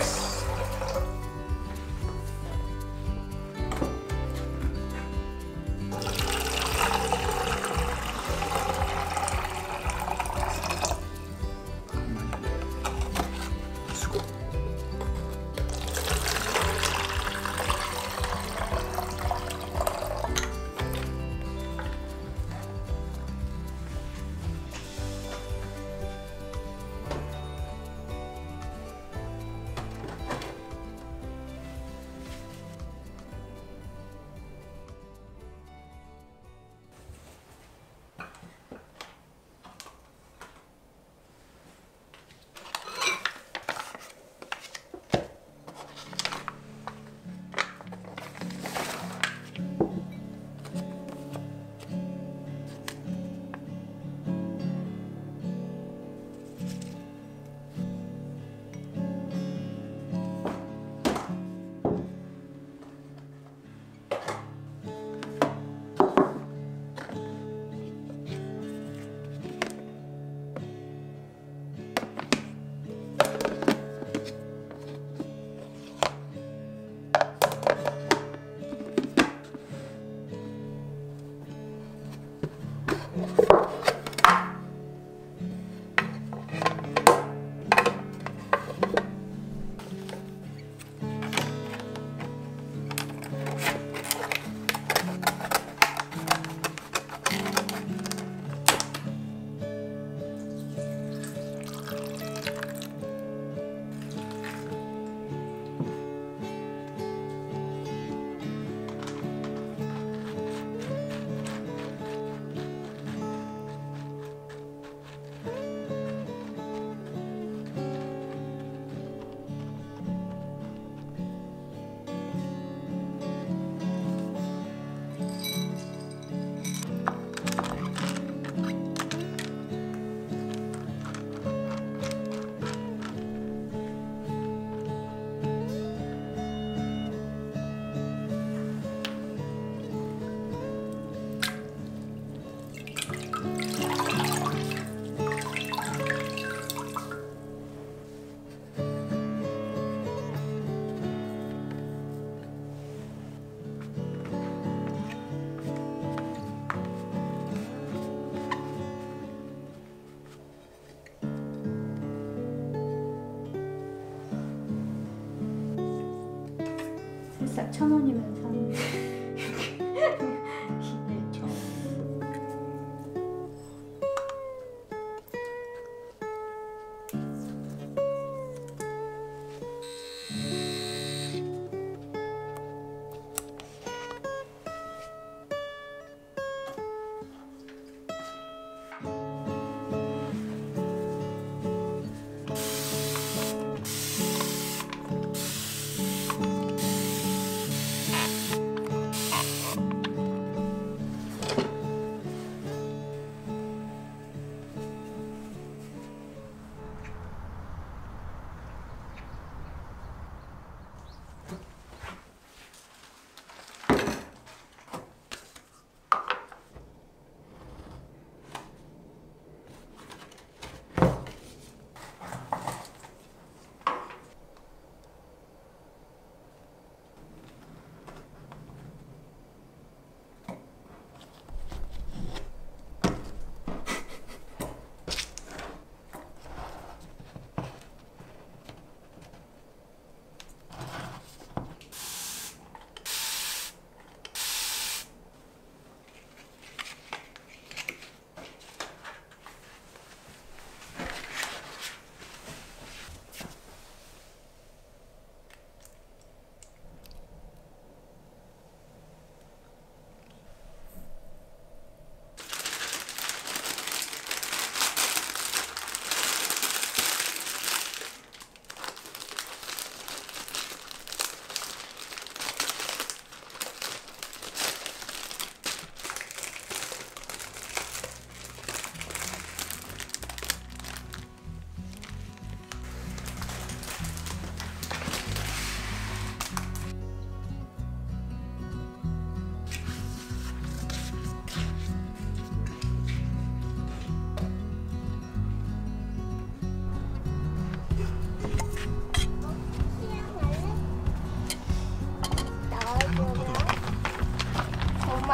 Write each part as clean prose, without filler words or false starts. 됐어. 딱 1,000원이면 사는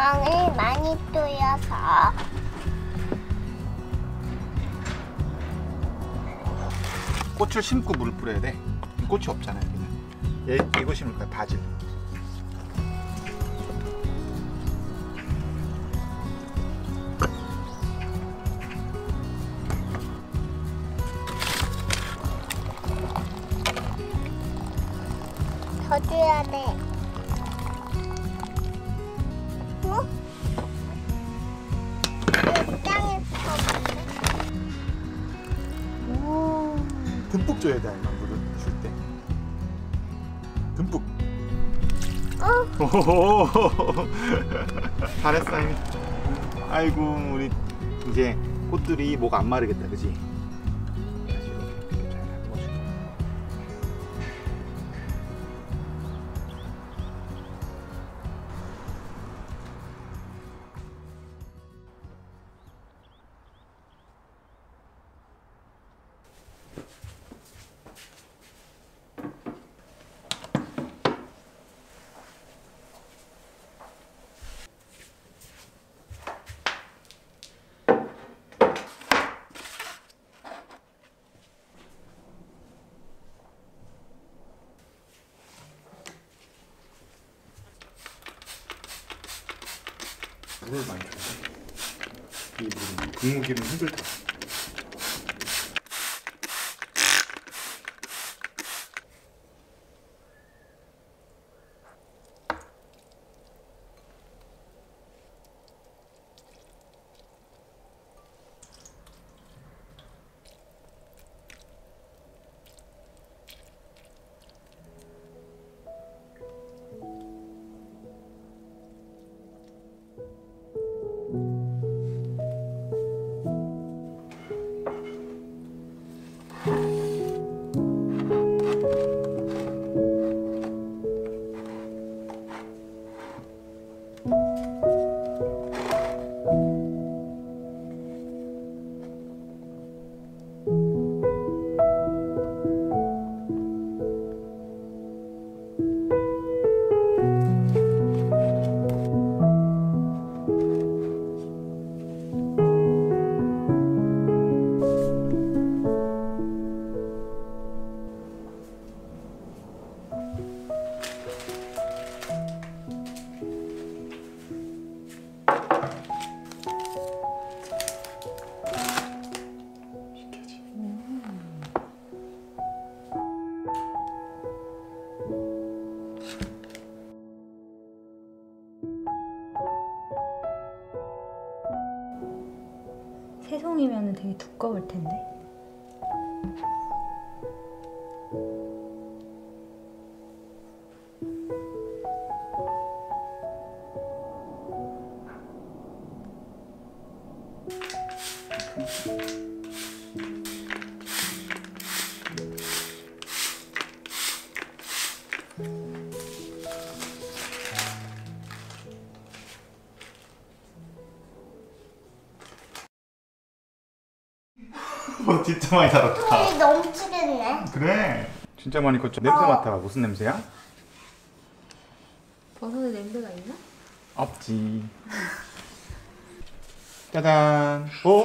구멍을 많이 뚫어서 꽃을 심고 물을 뿌려야 돼. 꽃이 없잖아요. 그냥 얘 이거 심을 거야. 바질. 더 줘야 돼. 어? 땅에 퍼붓네. 오. 듬뿍 줘야 돼, 물을 줄 때. 듬뿍. 어? 오호호호호호. 잘했어, 이미. 아이고, 우리 이제 꽃들이 목 안 마르겠다, 그지? 물을 많이 줘야 돼. 이 물은 국물기는 힘들다. 새송이면 되게 두꺼울 텐데. 진짜 많이 달았다. 꿀이 넘치겠네. 그래, 진짜 많이 컸죠. 냄새 맡아봐. 무슨 냄새야? 버섯에 냄새가 있나? 없지. 짜잔. 오?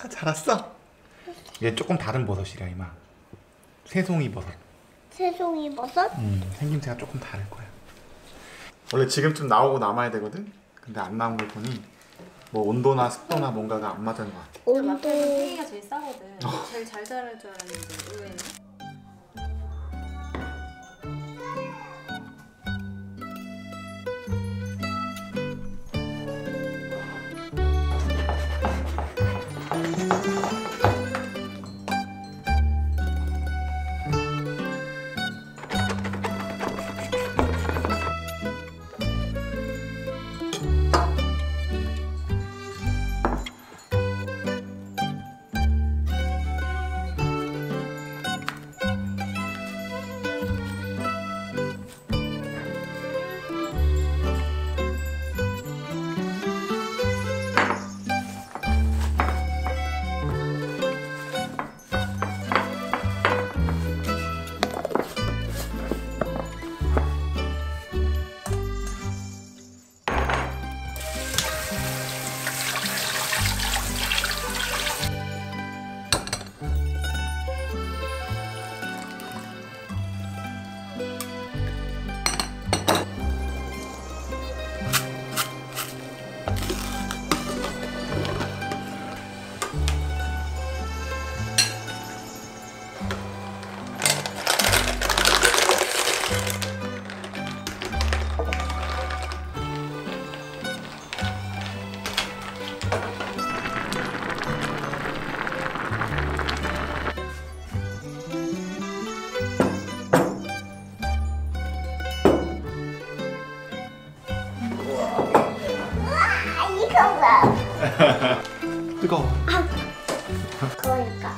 아, 자랐어. 얘 조금 다른 버섯이라 이마. 새송이 버섯. 새송이 버섯? 생김새가 조금 다를 거야. 원래 지금쯤 나오고 남아야 되거든? 근데 안 나온 걸 보니 뭐 온도나 습도나 뭔가가 안 맞은 것 같아. 온도. 생이가 제일 싸거든. 제일 잘 자랄 줄 알았는데 의외네. 뜨거워. 그러니까.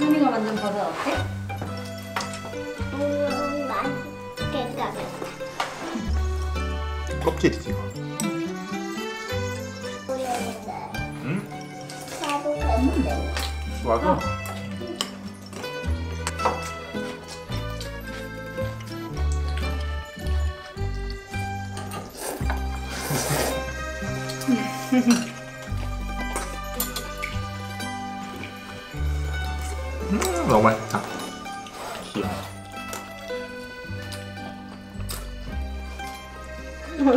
현미가 만든 버섯 어때? 맛있겠다. 껍질이지 이거. 응? 맞아. 너무 맛있다.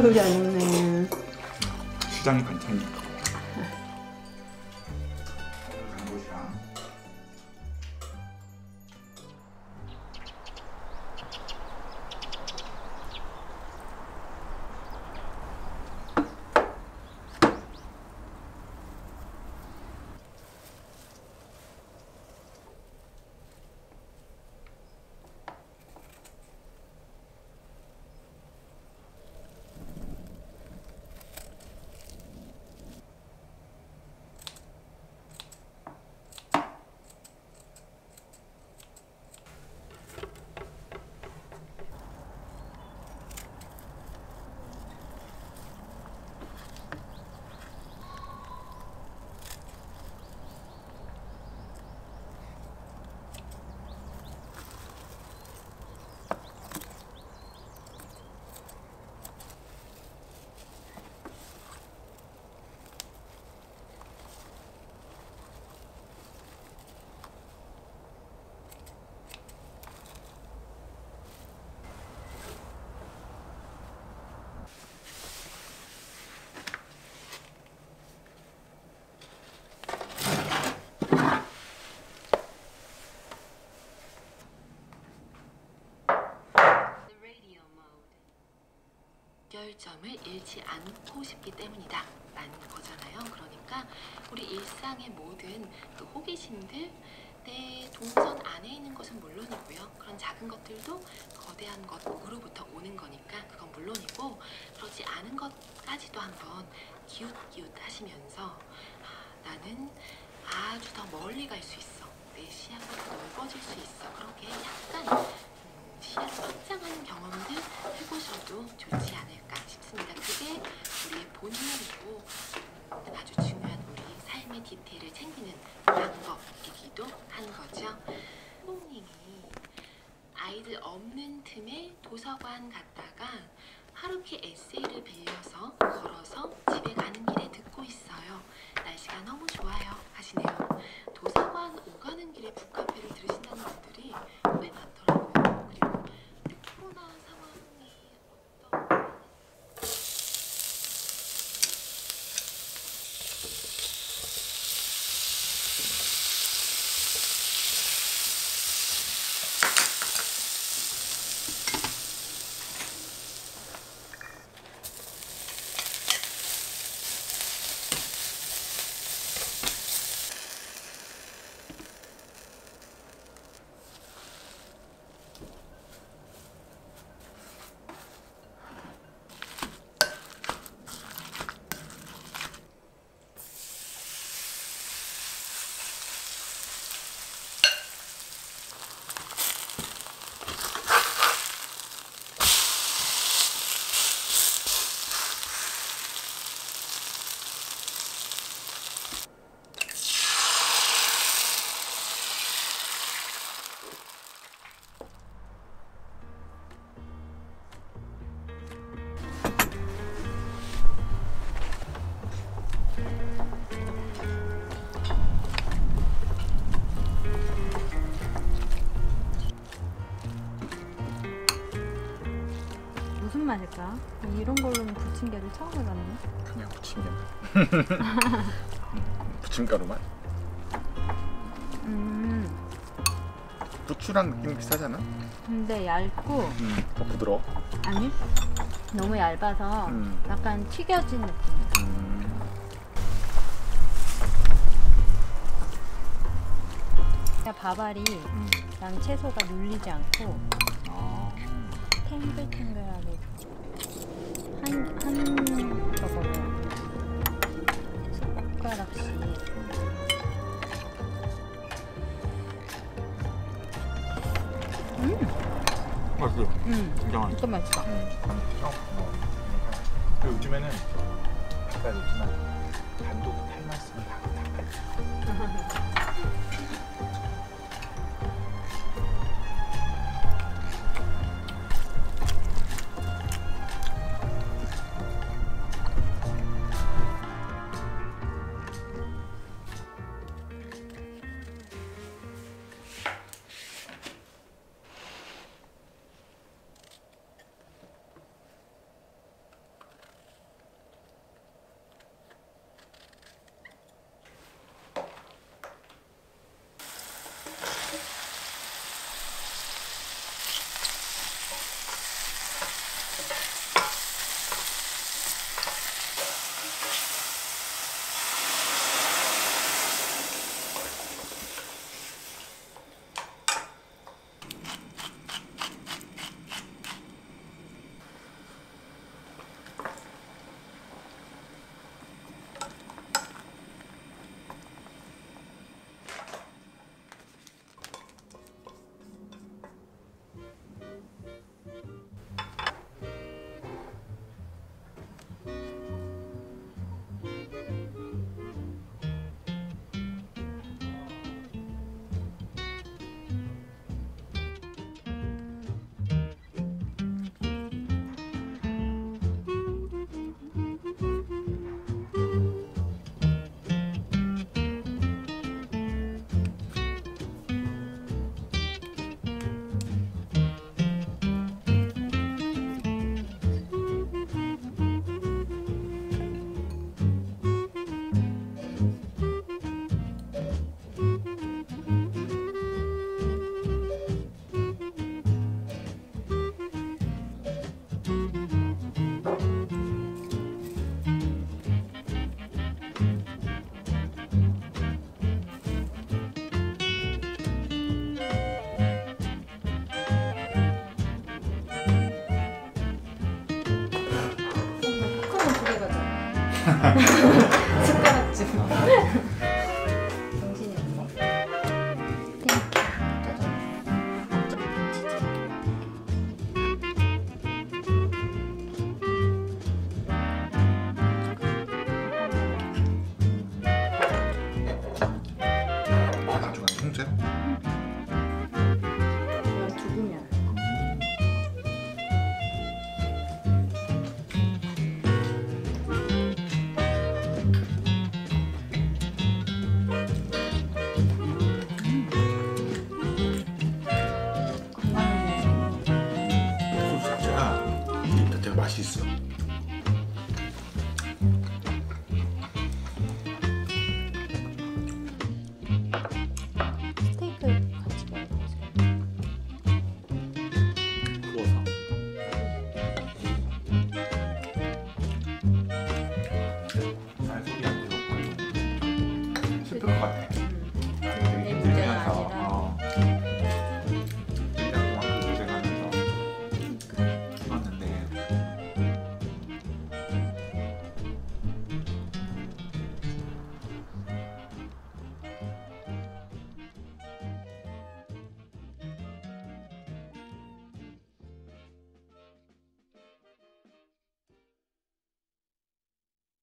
여기 안 있네. 시장이 반찬이니까. 결점을 잃지 않고 싶기 때문이다 라는 거잖아요. 그러니까 우리 일상의 모든 그 호기심들, 내 동선 안에 있는 것은 물론이고요, 그런 작은 것들도 거대한 것으로부터 오는 거니까 그건 물론이고, 그러지 않은 것까지도 한번 기웃기웃 하시면서 나는 아주 더 멀리 갈 수 있어, 내 시야가 더 넓어질 수 있어, 그렇게 약간 시야를 확장하는 경험들 해보셔도 좋지 않을까 싶습니다. 그게 우리의 본능이고 아주 중요한 우리 삶의 디테일을 챙기는 방법이기도 한 거죠. 부모님이 아이들 없는 틈에 도서관 갔다가 하루키 에세이를 빌려서 걸어서 집에 가는 길에 듣고 있어요. 날씨가 너무 좋아요 하시네요. 도서관 오가는 길에 북카페를 들으신다는 분들이 꽤 많더라고요. 무슨 맛일까? 이런 걸로는 부침개를 처음 해봤네. 그냥 부침개. 부침가루 맛? 부추랑 느낌 비슷하잖아? 근데 얇고 더 부드러워? 아니, 너무 얇아서 약간 튀겨진 느낌. 밥알이랑 채소가 눌리지 않고 탱글탱글하게 한 젓가락씩 맛있어요. 진짜 맛있어. 진짜 맛있다. 요즘에는 아까 얘기했지만 단독 탈맛으면 다 숟가락 좀 정신이 없어. 나중에 통째로? 두부면. 맛있어. 스테이크 같이 먹어보세요. 구워서. 쌀소리 안 들었고. 슬픈 것 같아.